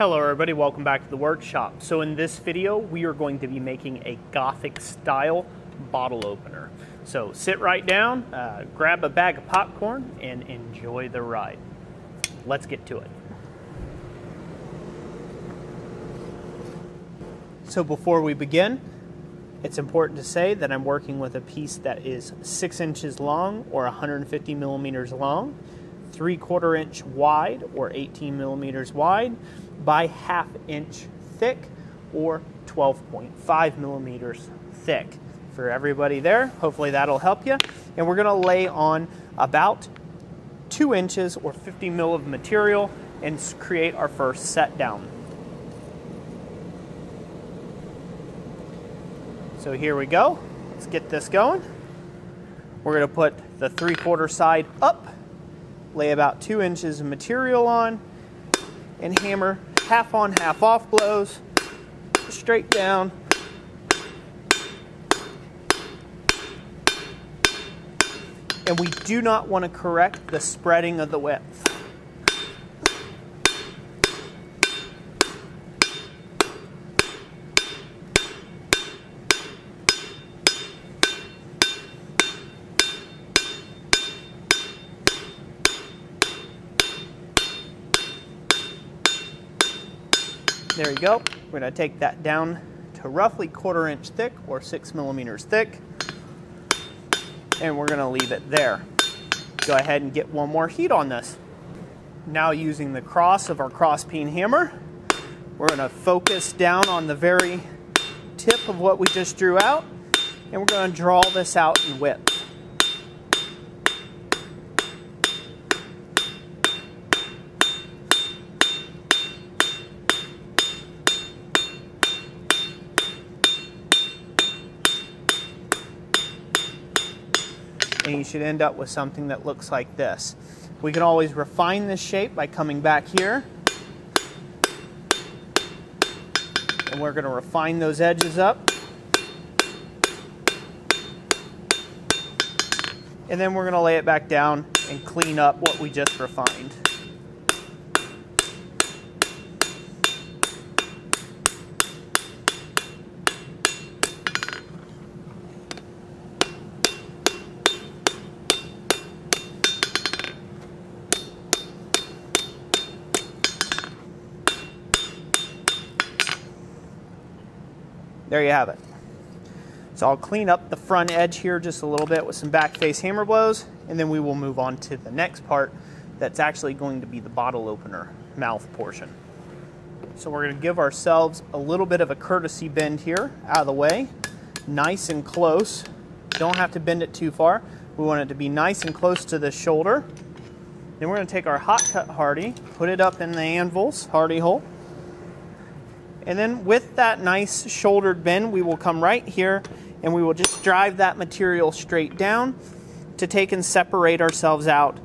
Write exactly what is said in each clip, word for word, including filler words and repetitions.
Hello everybody, welcome back to the workshop. So in this video, we are going to be making a Gothic style bottle opener. So sit right down, uh, grab a bag of popcorn, and enjoy the ride. Let's get to it. So before we begin, it's important to say that I'm working with a piece that is six inches long or one hundred fifty millimeters long, three quarter inch wide or eighteen millimeters wide, by half inch thick or twelve point five millimeters thick. For everybody there, hopefully that'll help you. And we're gonna lay on about two inches or fifty mil of material and create our first set down. So here we go, let's get this going. We're gonna put the three quarter side up, lay about two inches of material on, and hammer half on, half off blows, straight down. And we do not want to correct the spreading of the width. There you go. We're going to take that down to roughly quarter inch thick or six millimeters thick, and we're going to leave it there. Go ahead and get one more heat on this. Now, using the cross of our cross peen hammer, we're going to focus down on the very tip of what we just drew out, and we're going to draw this out in width. And you should end up with something that looks like this. We can always refine this shape by coming back here, and we're going to refine those edges up, and then we're going to lay it back down and clean up what we just refined. There you have it. So I'll clean up the front edge here just a little bit with some back face hammer blows, and then we will move on to the next part that's actually going to be the bottle opener mouth portion. So we're going to give ourselves a little bit of a courtesy bend here out of the way, nice and close. Don't have to bend it too far. We want it to be nice and close to the shoulder. Then we're going to take our hot cut Hardy, put it up in the anvil's Hardy hole. And then with that nice shouldered bend, we will come right here and we will just drive that material straight down to take and separate ourselves out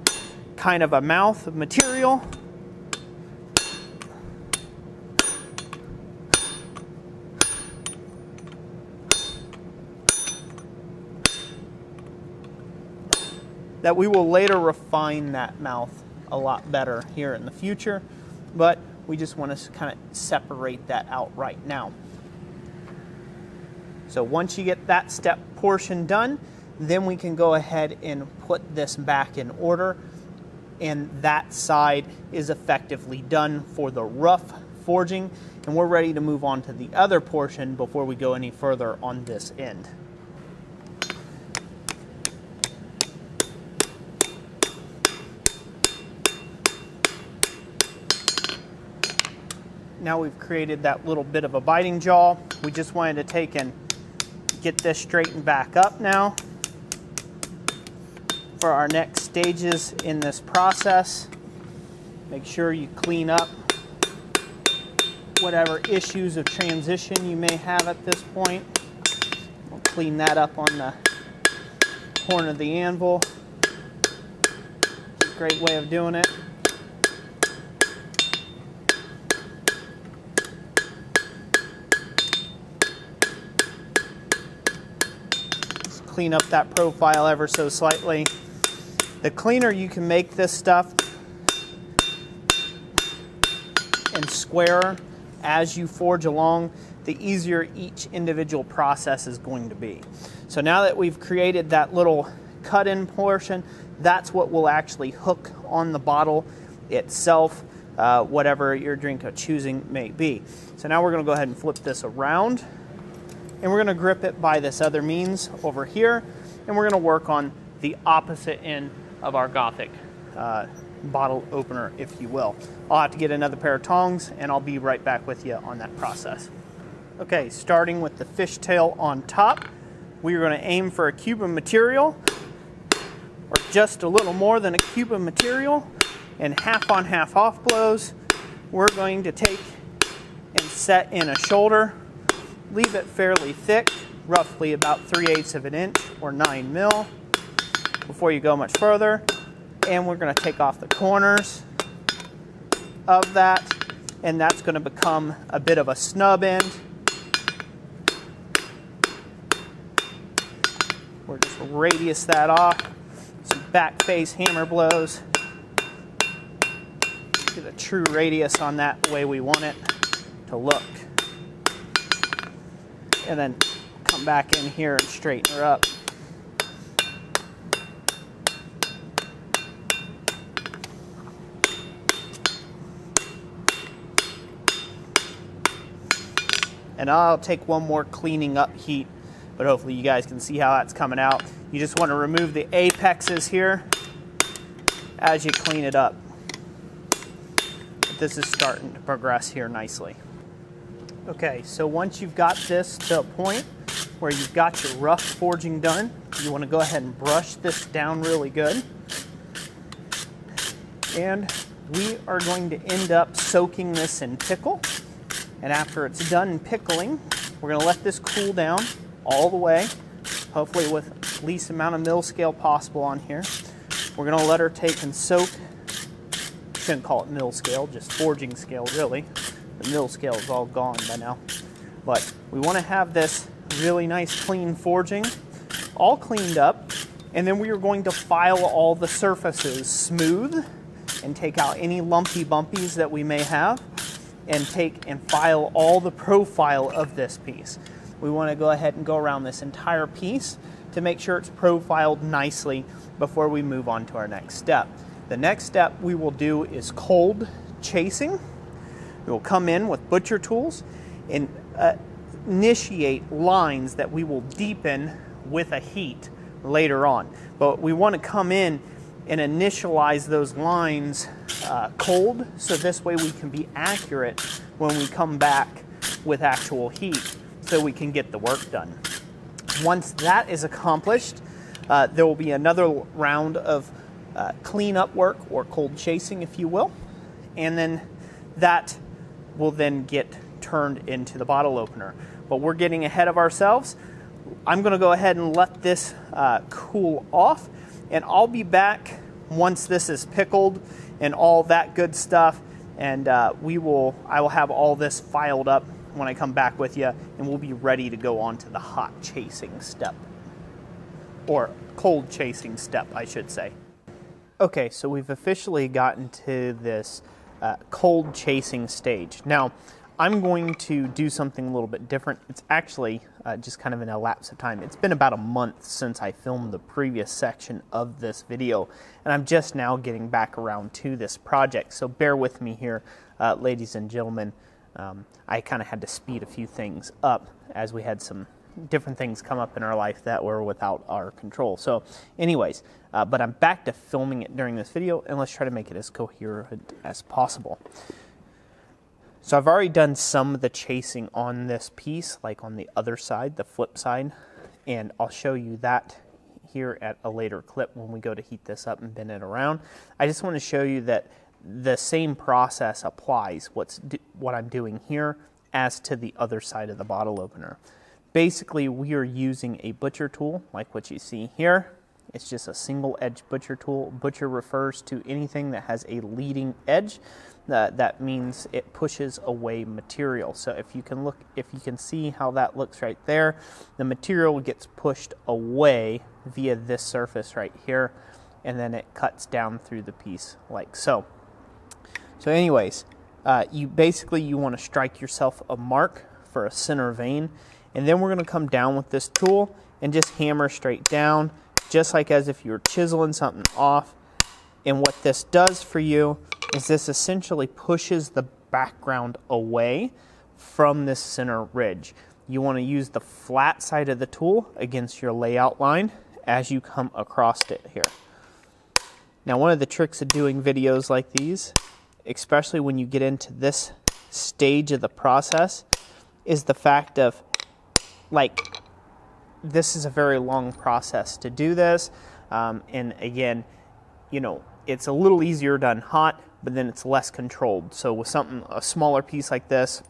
kind of a mouth of material. That we will later refine that mouth a lot better here in the future, but we just want to kind of separate that out right now. So once you get that step portion done, then we can go ahead and put this back in order. And that side is effectively done for the rough forging. And we're ready to move on to the other portion before we go any further on this end. Now we've created that little bit of a biting jaw. We just wanted to take and get this straightened back up now for our next stages in this process. Make sure you clean up whatever issues of transition you may have at this point. We'll clean that up on the horn of the anvil. It's a great way of doing it. Clean up that profile ever so slightly. The cleaner you can make this stuff and squarer as you forge along, the easier each individual process is going to be. So now that we've created that little cut-in portion, that's what will actually hook on the bottle itself, uh, whatever your drink of choosing may be. So now we're going to go ahead and flip this around, and we're going to grip it by this other means over here, and we're going to work on the opposite end of our Gothic uh, bottle opener, if you will. I'll have to get another pair of tongs, and I'll be right back with you on that process. Okay, starting with the fishtail on top, we're going to aim for a cube of material, or just a little more than a cube of material, and half on half off blows, we're going to take and set in a shoulder, leave it fairly thick, roughly about three eighths of an inch or nine mil, before you go much further, and we're going to take off the corners of that, and that's going to become a bit of a snub end. We're just radius that off, some back face hammer blows, get a true radius on that, the way we want it to look, and then come back in here and straighten her up. And I'll take one more cleaning up heat, but hopefully you guys can see how that's coming out. You just want to remove the apexes here as you clean it up. But this is starting to progress here nicely. Okay, so once you've got this to a point where you've got your rough forging done, you want to go ahead and brush this down really good. And we are going to end up soaking this in pickle. And after it's done pickling, we're going to let this cool down all the way, hopefully with the least amount of mill scale possible on here. We're going to let her take and soak. Shouldn't call it mill scale, just forging scale really. The mill scale is all gone by now. But we want to have this really nice clean forging, all cleaned up, and then we are going to file all the surfaces smooth and take out any lumpy bumpies that we may have, and take and file all the profile of this piece. We want to go ahead and go around this entire piece to make sure it's profiled nicely before we move on to our next step. The next step we will do is cold chasing. We will come in with butcher tools and uh, initiate lines that we will deepen with a heat later on. But we want to come in and initialize those lines uh, cold, so this way we can be accurate when we come back with actual heat, so we can get the work done. Once that is accomplished, uh, there will be another round of uh, cleanup work, or cold chasing if you will, and then that will then get turned into the bottle opener. But we're getting ahead of ourselves. I'm going to go ahead and let this uh, cool off, and I'll be back once this is pickled and all that good stuff, and uh, we will, I will have all this filed up when I come back with you, and we'll be ready to go on to the hot chasing step, or cold chasing step, I should say. Okay, so we've officially gotten to this uh, cold chasing stage. Now, I'm going to do something a little bit different. It's actually uh, just kind of an elapse of time. It's been about a month since I filmed the previous section of this video, and I'm just now getting back around to this project, so bear with me here, uh, ladies and gentlemen. Um, I kind of had to speed a few things up as we had some different things come up in our life that were without our control. So anyways, uh, but I'm back to filming it during this video, and let's try to make it as coherent as possible. So I've already done some of the chasing on this piece, like on the other side, the flip side, and I'll show you that here at a later clip when we go to heat this up and bend it around. I just want to show you that the same process applies, what's do, what I'm doing here, as to the other side of the bottle opener. Basically, we are using a butcher tool, like what you see here. It's just a single edge butcher tool. Butcher refers to anything that has a leading edge. Uh, that means it pushes away material. So if you can look, if you can see how that looks right there, the material gets pushed away via this surface right here, and then it cuts down through the piece like so. So anyways, Uh, you basically, you want to strike yourself a mark for a center vein, and then we're going to come down with this tool and just hammer straight down, just like as if you were chiseling something off. And what this does for you is this essentially pushes the background away from this center ridge. You want to use the flat side of the tool against your layout line as you come across it here. Now, one of the tricks of doing videos like these, especially when you get into this stage of the process, is the fact of, like, this is a very long process to do this. Um, and again, you know, it's a little easier done hot, but then it's less controlled. So with something, a smaller piece like this,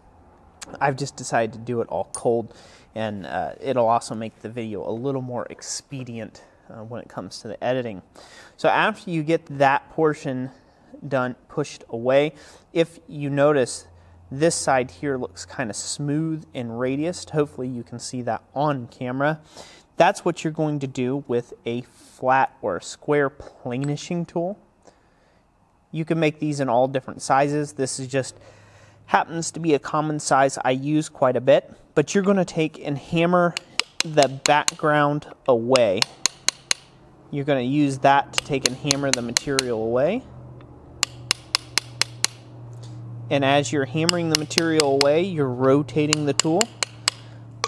I've just decided to do it all cold, and uh, it'll also make the video a little more expedient uh, when it comes to the editing. So after you get that portion done, pushed away, if you notice this side here looks kind of smooth and radiused, hopefully you can see that on camera, that's what you're going to do with a flat or a square planishing tool. You can make these in all different sizes. This is just happens to be a common size I use quite a bit, but you're going to take and hammer the background away. You're going to use that to take and hammer the material away. And as you're hammering the material away, you're rotating the tool,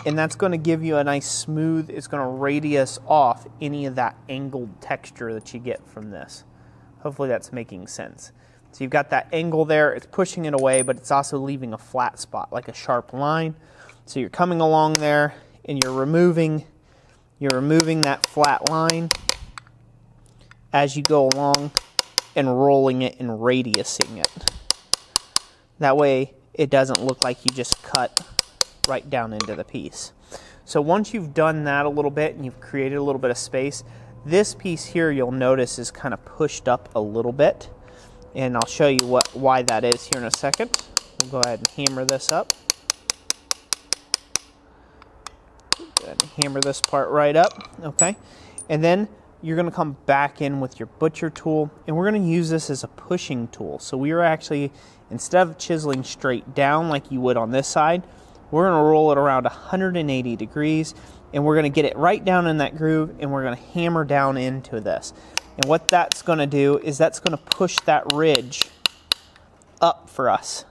and that's going to give you a nice smooth, it's going to radius off any of that angled texture that you get from this. Hopefully that's making sense. So you've got that angle there, it's pushing it away, but it's also leaving a flat spot, like a sharp line. So you're coming along there and you're removing, you're removing that flat line as you go along and rolling it and radiusing it. That way it doesn't look like you just cut right down into the piece. So once you've done that a little bit and you've created a little bit of space, this piece here you'll notice is kind of pushed up a little bit. And I'll show you what why that is here in a second. We'll go ahead and hammer this up. Go ahead and hammer this part right up, okay? And then you're going to come back in with your butcher tool, and we're going to use this as a pushing tool. So we are actually, instead of chiseling straight down like you would on this side, we're going to roll it around one hundred eighty degrees, and we're going to get it right down in that groove, and we're going to hammer down into this. And what that's going to do is that's going to push that ridge up for us.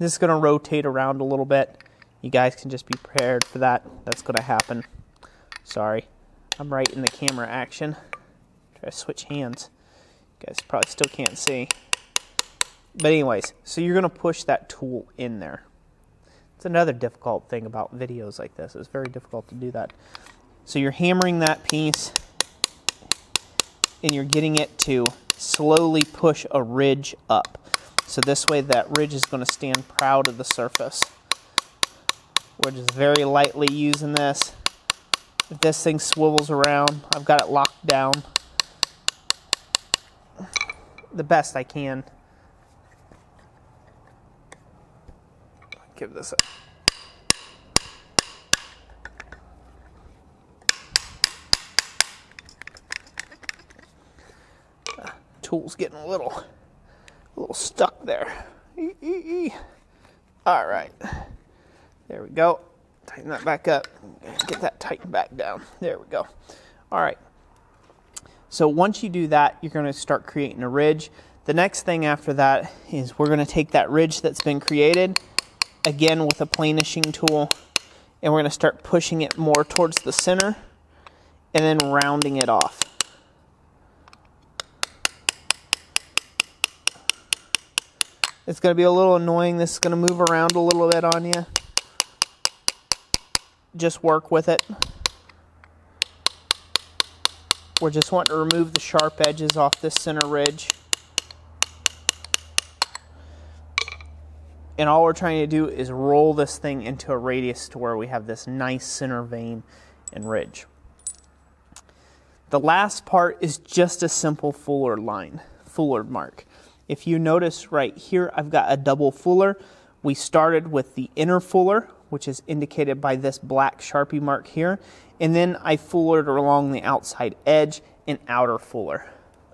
This is going to rotate around a little bit. You guys can just be prepared for that. That's going to happen. Sorry, I'm right in the camera action. Try to switch hands. You guys probably still can't see. But anyways, so you're going to push that tool in there. It's another difficult thing about videos like this. It's very difficult to do that. So you're hammering that piece and you're getting it to slowly push a ridge up. So this way that ridge is going to stand proud of the surface. We're just very lightly using this. If this thing swivels around, I've got it locked down the best I can. Give this a tool's getting a little a little stuck there. E -e -e. All right, there we go. Tighten that back up, get that tightened back down. There we go. All right, so once you do that, you're going to start creating a ridge. The next thing after that is we're going to take that ridge that's been created, again with a planishing tool, and we're going to start pushing it more towards the center and then rounding it off. It's going to be a little annoying. This is going to move around a little bit on you. Just work with it. We're just wanting to remove the sharp edges off this center ridge. And all we're trying to do is roll this thing into a radius to where we have this nice center vein and ridge. The last part is just a simple Fuller line, Fuller mark. If you notice right here, I've got a double fuller. We started with the inner fuller, which is indicated by this black Sharpie mark here. And then I fullered along the outside edge and outer fuller.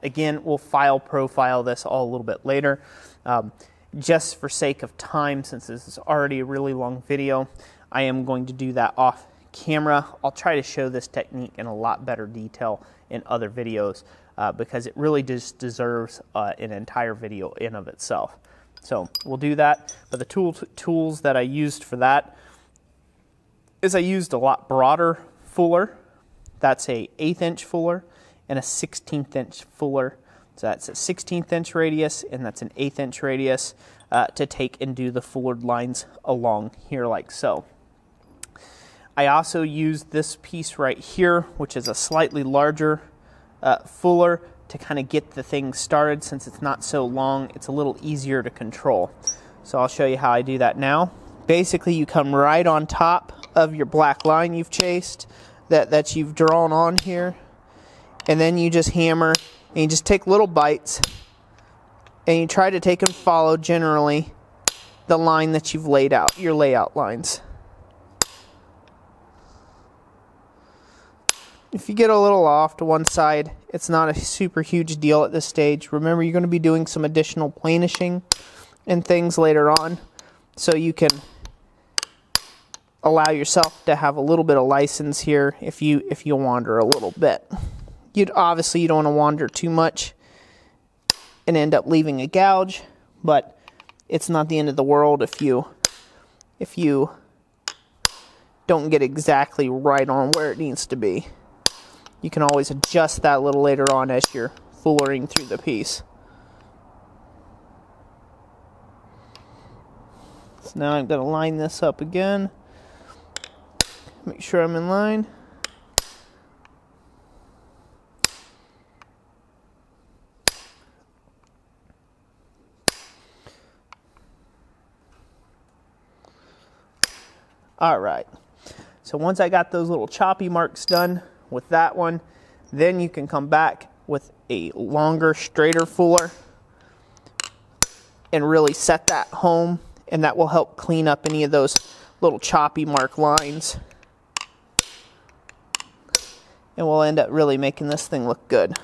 Again, we'll file profile this all a little bit later. Um, just for sake of time, since this is already a really long video, I am going to do that off camera. I'll try to show this technique in a lot better detail in other videos uh, because it really just deserves uh, an entire video in of itself. So we'll do that, but the tool tools that I used for that is I used a lot broader fuller. That's a eighth inch fuller and a sixteenth inch fuller. So that's a sixteenth inch radius and that's an eighth inch radius uh, to take and do the fullered lines along here like so. I also used this piece right here, which is a slightly larger uh, fuller, to kind of get the thing started. Since it's not so long, it's a little easier to control. So I'll show you how I do that now. Basically, you come right on top of your black line you've chased, that, that you've drawn on here, and then you just hammer, and you just take little bites, and you try to take and follow, generally, the line that you've laid out, your layout lines. If you get a little off to one side, it's not a super huge deal at this stage. Remember, you're going to be doing some additional planishing and things later on, so you can allow yourself to have a little bit of license here if you if you wander a little bit. You'd obviously you don't want to wander too much and end up leaving a gouge, but it's not the end of the world if you if you don't get exactly right on where it needs to be. You can always adjust that a little later on as you're fullering through the piece. So now I'm going to line this up again. Make sure I'm in line. All right. So once I got those little choppy marks done with that one, then you can come back with a longer, straighter fuller and really set that home, and that will help clean up any of those little choppy mark lines, and we'll end up really making this thing look good.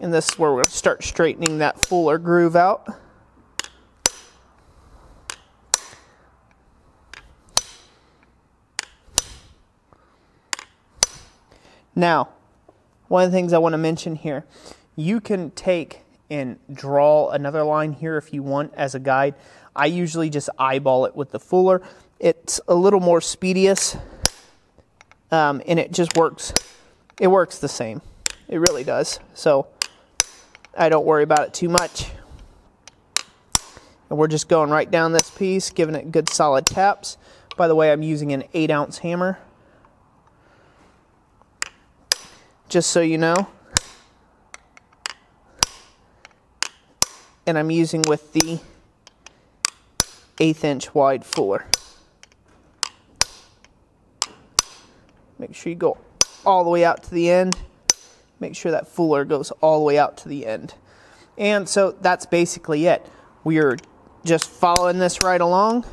And this is where we're going to start straightening that fuller groove out. Now, one of the things I want to mention here, you can take and draw another line here if you want as a guide. I usually just eyeball it with the fuller. It's a little more speedious, um, and it just works. It works the same. It really does. So I don't worry about it too much. And we're just going right down this piece, giving it good solid taps. By the way, I'm using an eight ounce hammer, just so you know. And I'm using with the eighth inch wide fuller. Make sure you go all the way out to the end. Make sure that fuller goes all the way out to the end. And so that's basically it. We are just following this right along,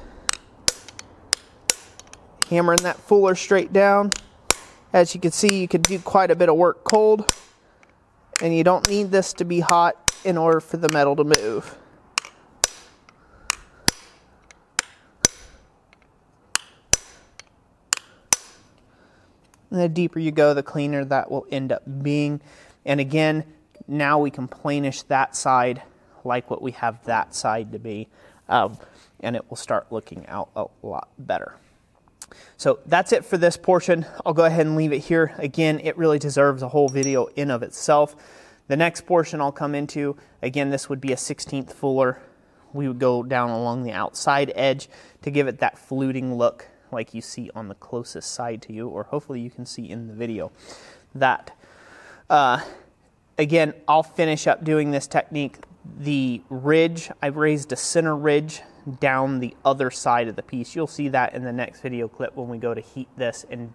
hammering that fuller straight down. As you can see, you could do quite a bit of work cold, and you don't need this to be hot in order for the metal to move. And the deeper you go, the cleaner that will end up being. And again, now we can planish that side like what we have that side to be, um, and it will start looking out a lot better. So that's it for this portion. I'll go ahead and leave it here. Again, it really deserves a whole video in of itself. The next portion I'll come into, again, this would be a sixteenth fuller. We would go down along the outside edge to give it that fluting look like you see on the closest side to you, or hopefully you can see in the video. That, uh, again, I'll finish up doing this technique. The ridge, I've raised a center ridge down the other side of the piece. You'll see that in the next video clip when we go to heat this and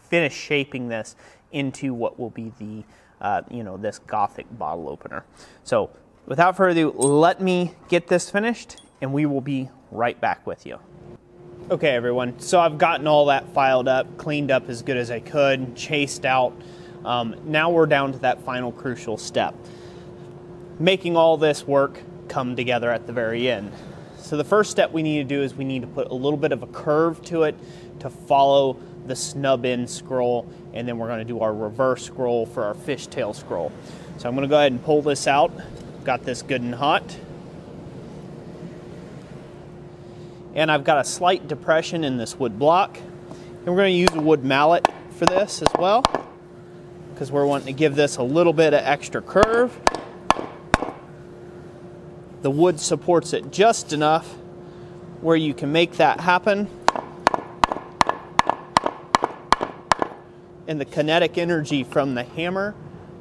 finish shaping this into what will be the, uh, you know, this Gothic bottle opener. So without further ado, let me get this finished and we will be right back with you. Okay, everyone, so I've gotten all that filed up, cleaned up as good as I could, chased out Um, now we're down to that final crucial step, making all this work come together at the very end. So the first step we need to do is we need to put a little bit of a curve to it to follow the snub end scroll, and then we're going to do our reverse scroll for our fishtail scroll. So I'm going to go ahead and pull this out. Got this good and hot. And I've got a slight depression in this wood block. And we're going to use a wood mallet for this as well, because we're wanting to give this a little bit of extra curve. The wood supports it just enough where you can make that happen. And the kinetic energy from the hammer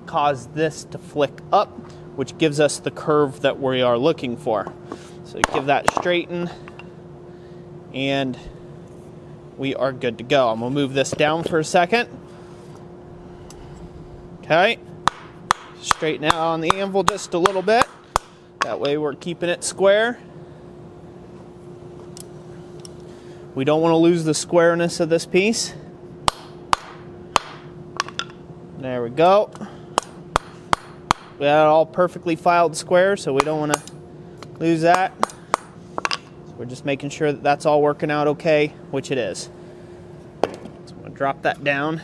caused this to flick up, which gives us the curve that we are looking for. So give that straighten, and we are good to go. I'm gonna move this down for a second. Okay, straighten out on the anvil just a little bit. That way we're keeping it square. We don't wanna lose the squareness of this piece. There we go. We got it all perfectly filed square, so we don't want to lose that. So we're just making sure that that's all working out okay, which it is. So I'm going to drop that down,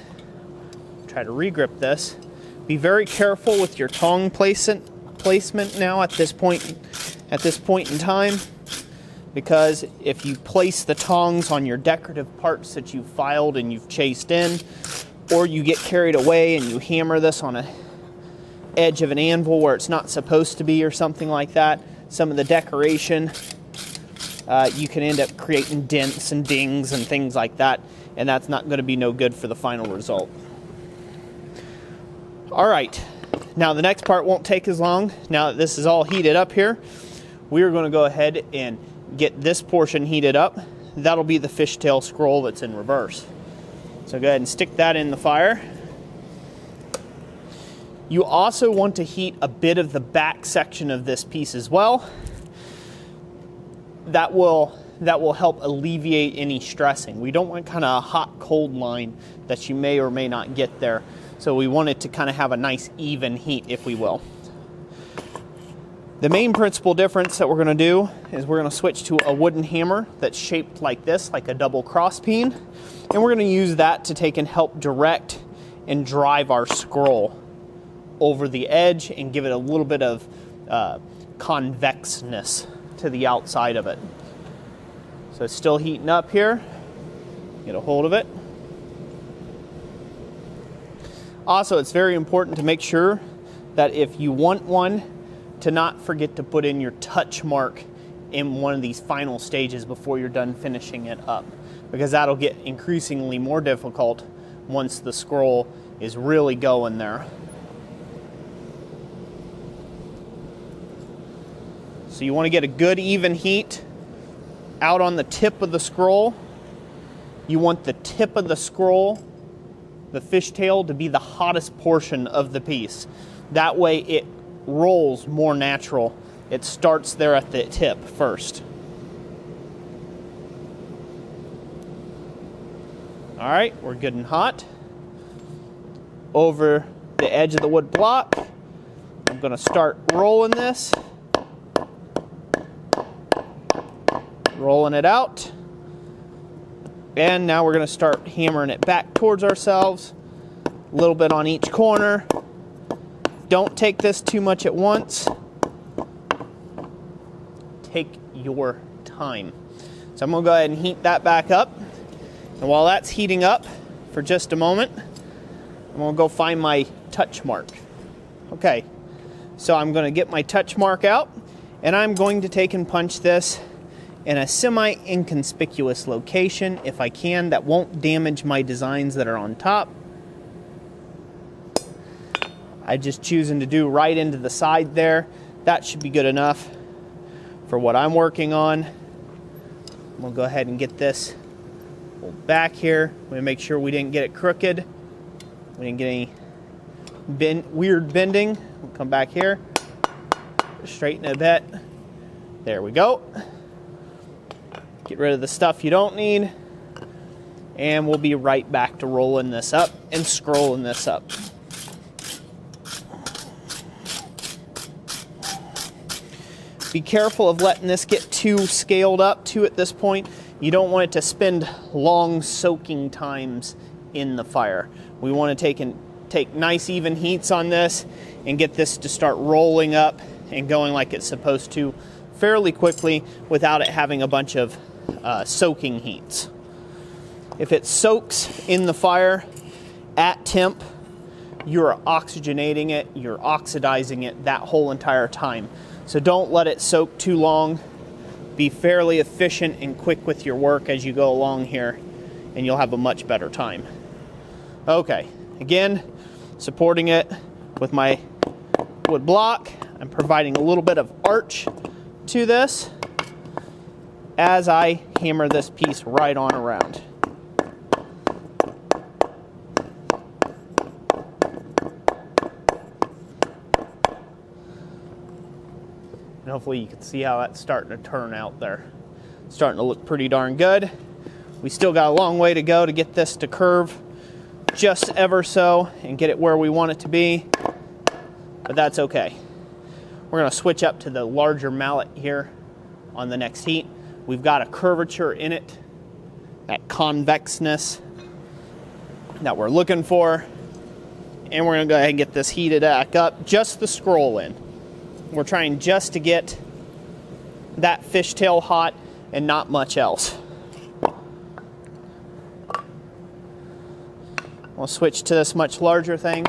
try to re-grip this. Be very careful with your tong placement now at this point, at this point in time, because if you place the tongs on your decorative parts that you filed and you've chased in, or you get carried away and you hammer this on a edge of an anvil where it's not supposed to be or something like that, some of the decoration, uh, you can end up creating dents and dings and things like that, and that's not going to be no good for the final result. All right, now the next part won't take as long. Now that this is all heated up here, we are going to go ahead and get this portion heated up. That'll be the fishtail scroll that's in reverse. So go ahead and stick that in the fire. You also want to heat a bit of the back section of this piece as well. That will, that will help alleviate any stressing. We don't want kind of a hot cold line that you may or may not get there. So we want it to kind of have a nice even heat, if we will. The main principal difference that we're going to do is we're going to switch to a wooden hammer that's shaped like this, like a double cross peen. And we're going to use that to take and help direct and drive our scroll over the edge and give it a little bit of uh, convexness to the outside of it. So it's still heating up here. Get a hold of it. Also, it's very important to make sure that if you want one, to not forget to put in your touch mark in one of these final stages before you're done finishing it up, because that'll get increasingly more difficult once the scroll is really going there. So you want to get a good even heat out on the tip of the scroll. You want the tip of the scroll, the fishtail, to be the hottest portion of the piece. That way it rolls more natural. It starts there at the tip first. All right, we're good and hot. Over the edge of the wood block, I'm going to start rolling this. Rolling it out. And now we're going to start hammering it back towards ourselves. A little bit on each corner. Don't take this too much at once. Take your time. So I'm going to go ahead and heat that back up. And while that's heating up for just a moment, I'm going to go find my touch mark. Okay, so I'm going to get my touch mark out, and I'm going to take and punch this in a semi-inconspicuous location, if I can, that won't damage my designs that are on top. I'm just choosing to do right into the side there. That should be good enough for what I'm working on. I'm going to go ahead and get this back here. We're going to make sure we didn't get it crooked. We didn't get any bend, weird bending. We'll come back here, straighten it a bit. There we go. Get rid of the stuff you don't need, and we'll be right back to rolling this up and scrolling this up. Be careful of letting this get too scaled up too at this point. You don't want it to spend long soaking times in the fire. We want to take and take nice even heats on this and get this to start rolling up and going like it's supposed to fairly quickly without it having a bunch of uh, soaking heats. If it soaks in the fire at temp, you're oxygenating it, you're oxidizing it that whole entire time. So don't let it soak too long. Be fairly efficient and quick with your work as you go along here, and you'll have a much better time. Okay, again, supporting it with my wood block. I'm providing a little bit of arch to this as I hammer this piece right on around. And hopefully you can see how that's starting to turn out there. It's starting to look pretty darn good. We still got a long way to go to get this to curve just ever so and get it where we want it to be, but that's okay. We're gonna switch up to the larger mallet here on the next heat. We've got a curvature in it, that convexness that we're looking for, and we're gonna go ahead and get this heated back up, just the scroll in. We're trying just to get that fishtail hot and not much else. We'll switch to this much larger thing.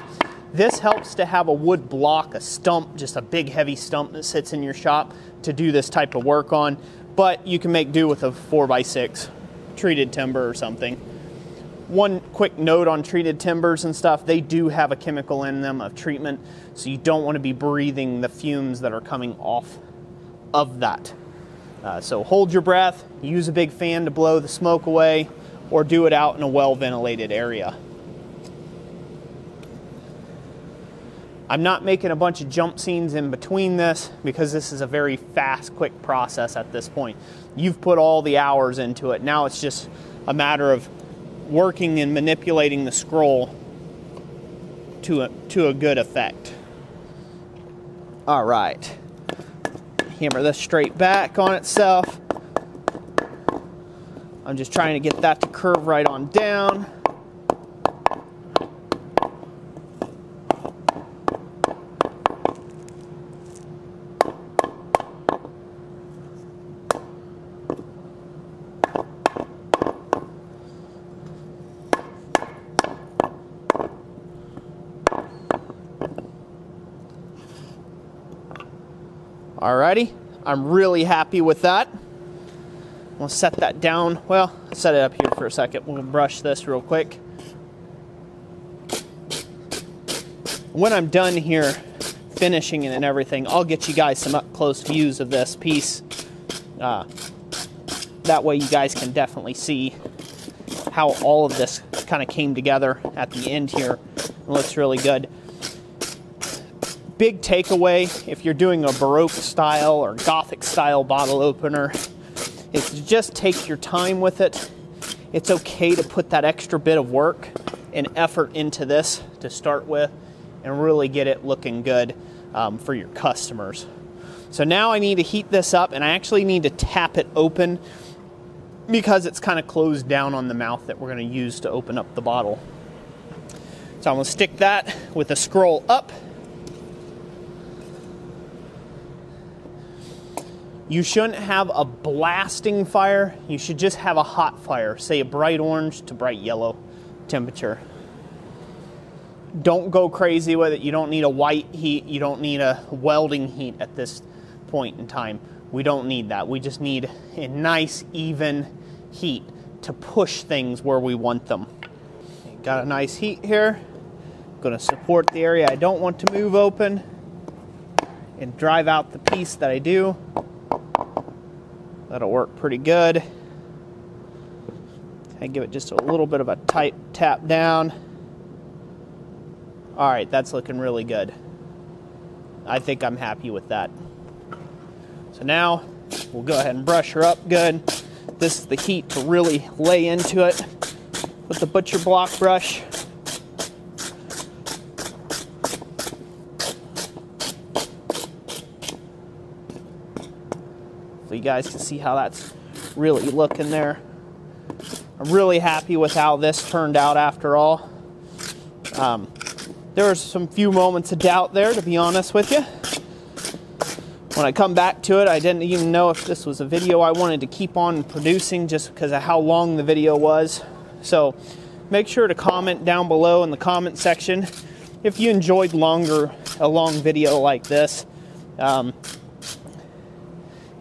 This helps to have a wood block, a stump, just a big heavy stump that sits in your shop to do this type of work on, but you can make do with a four by six treated timber or something. One quick note on treated timbers and stuff, they do have a chemical in them of treatment, so you don't want to be breathing the fumes that are coming off of that. Uh, so hold your breath, use a big fan to blow the smoke away, or do it out in a well-ventilated area. I'm not making a bunch of jump scenes in between this because this is a very fast, quick process at this point. You've put all the hours into it. Now it's just a matter of working and manipulating the scroll to a, to a good effect. All right, hammer this straight back on itself. I'm just trying to get that to curve right on down. Alrighty, I'm really happy with that. We'll set that down. Well, set it up here for a second. We'll brush this real quick. When I'm done here finishing it and everything, I'll get you guys some up-close views of this piece. Uh, that way you guys can definitely see how all of this kind of came together at the end here. It looks really good. Big takeaway, if you're doing a Baroque style or Gothic style bottle opener, is to just take your time with it. It's okay to put that extra bit of work and effort into this to start with and really get it looking good um, for your customers. So now I need to heat this up, and I actually need to tap it open because it's kind of closed down on the mouth that we're going to use to open up the bottle. So I'm going to stick that with the scroll up. You shouldn't have a blasting fire. You should just have a hot fire, say a bright orange to bright yellow temperature. Don't go crazy with it. You don't need a white heat. You don't need a welding heat at this point in time. We don't need that. We just need a nice, even heat to push things where we want them. Got a nice heat here. I'm gonna support the area I don't want to move open and drive out the piece that I do. That'll work pretty good. I give it just a little bit of a tight tap down. All right, that's looking really good. I think I'm happy with that. So now we'll go ahead and brush her up good. This is the heat to really lay into it with the butcher block brush. Hopefully you guys can see how that's really looking there. I'm really happy with how this turned out after all. Um, there was some few moments of doubt there, to be honest with you. When I come back to it, I didn't even know if this was a video I wanted to keep on producing just because of how long the video was. So make sure to comment down below in the comment section if you enjoyed longer, a long video like this. Um,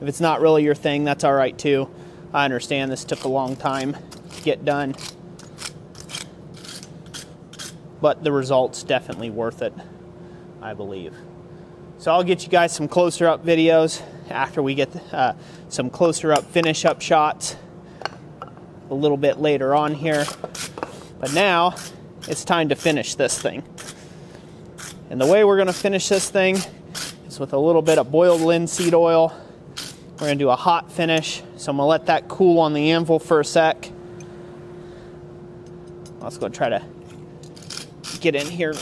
if it's not really your thing, that's all right too. I understand this took a long time to get done, but the result's definitely worth it, I believe. So I'll get you guys some closer up videos after we get uh, some closer up finish up shots a little bit later on here. But now it's time to finish this thing. And the way we're gonna finish this thing is with a little bit of boiled linseed oil. We're gonna do a hot finish. So I'm gonna let that cool on the anvil for a sec. Let's go try to get in here.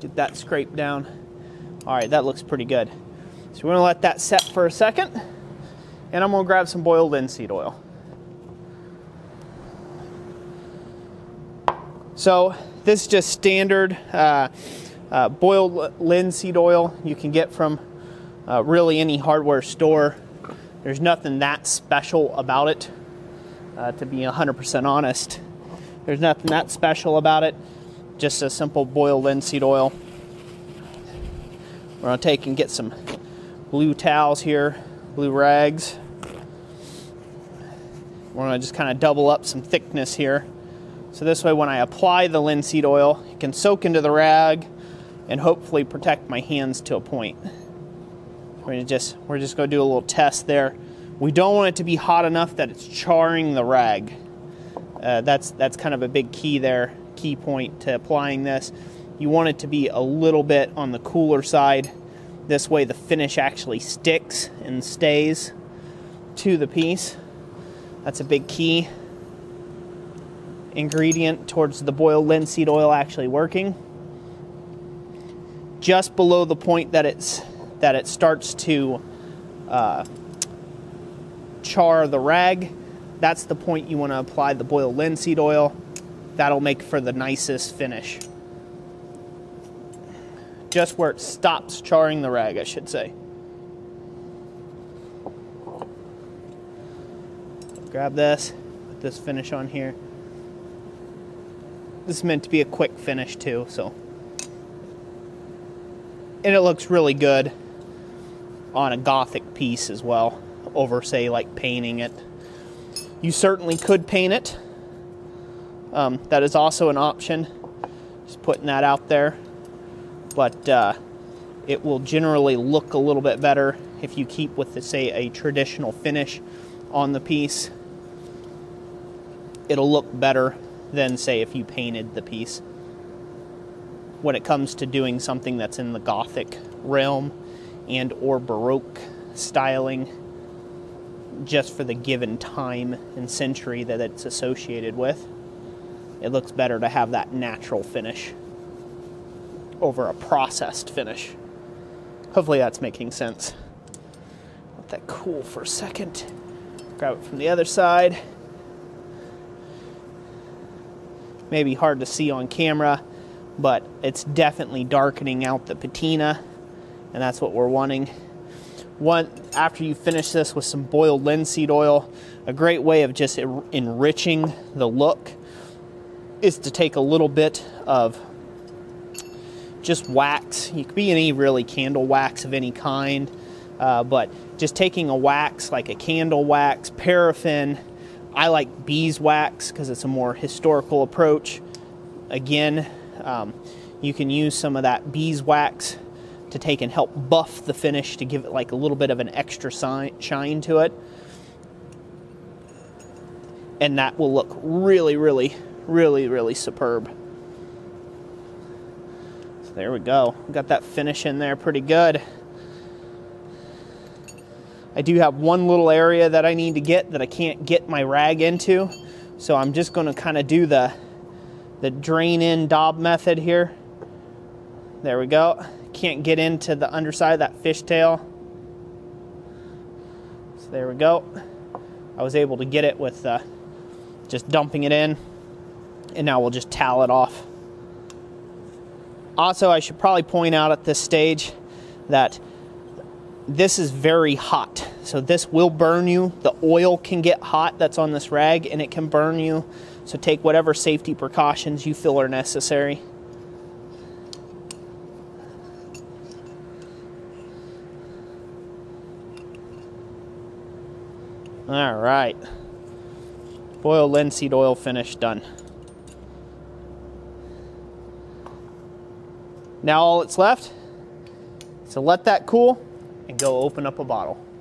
Get that scraped down. All right, that looks pretty good. So we're gonna let that set for a second, and I'm gonna grab some boiled linseed oil. So this is just standard uh, uh, boiled linseed oil you can get from uh, really any hardware store. There's nothing that special about it, uh, to be one hundred percent honest. There's nothing that special about it. Just a simple boiled linseed oil. We're gonna take and get some blue towels here, blue rags. We're gonna just kind of double up some thickness here. So this way when I apply the linseed oil, it can soak into the rag and hopefully protect my hands to a point. We're gonna just, we're just gonna do a little test there. We don't want it to be hot enough that it's charring the rag. Uh, that's, that's kind of a big key there, key point to applying this. You want it to be a little bit on the cooler side. This way the finish actually sticks and stays to the piece. That's a big key ingredient towards the boiled linseed oil actually working. Just below the point that it's that it starts to uh, char the rag, that's the point you want to apply the boiled linseed oil. That'll make for the nicest finish. Just where it stops charring the rag, I should say. Grab this, put this finish on here. This is meant to be a quick finish too, so. And it looks really good on a Gothic piece as well, over say like painting it. You certainly could paint it. Um, that is also an option, just putting that out there. But uh, it will generally look a little bit better if you keep with, the, say, a traditional finish on the piece. It'll look better than, say, if you painted the piece. When it comes to doing something that's in the Gothic realm and or Baroque styling, just for the given time and century that it's associated with, it looks better to have that natural finish over a processed finish. Hopefully that's making sense. Let that cool for a second. Grab it from the other side. Maybe hard to see on camera, but it's definitely darkening out the patina, and that's what we're wanting. One, after you finish this with some boiled linseed oil, a great way of just enriching the look is to take a little bit of just wax. You could be any really candle wax of any kind, uh, but just taking a wax like a candle wax, paraffin. I like beeswax because it's a more historical approach. Again, um, you can use some of that beeswax to take and help buff the finish to give it like a little bit of an extra shine to it. And that will look really, really really really superb. So there we go, we got that finish in there pretty good. I do have one little area that I need to get that I can't get my rag into, so I'm just going to kind of do the the drain in daub method here. There we go, can't get into the underside of that fishtail. So there we go. I was able to get it with uh, just dumping it in, and now we'll just towel it off. Also, I should probably point out at this stage that this is very hot, so this will burn you. The oil can get hot that's on this rag, and it can burn you, so take whatever safety precautions you feel are necessary. All right, boil linseed oil finish done. Now all that's left is to let that cool and go open up a bottle.